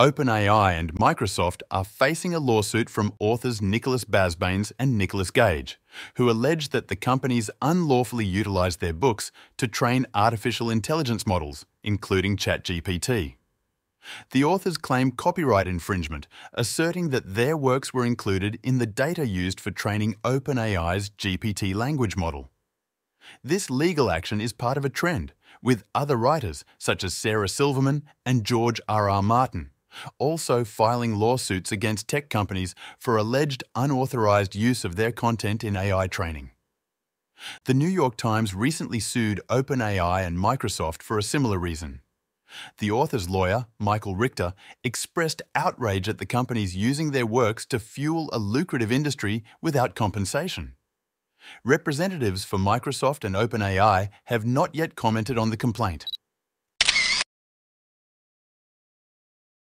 OpenAI and Microsoft are facing a lawsuit from authors Nicholas Basbanes and Nicholas Gage, who allege that the companies unlawfully utilized their books to train artificial intelligence models, including ChatGPT. The authors claim copyright infringement, asserting that their works were included in the data used for training OpenAI's GPT language model. This legal action is part of a trend, with other writers such as Sarah Silverman and George R.R. Martin also filing lawsuits against tech companies for alleged unauthorized use of their content in AI training. The New York Times recently sued OpenAI and Microsoft for a similar reason. The author's lawyer, Michael Richter, expressed outrage at the companies using their works to fuel a lucrative industry without compensation. Representatives for Microsoft and OpenAI have not yet commented on the complaint.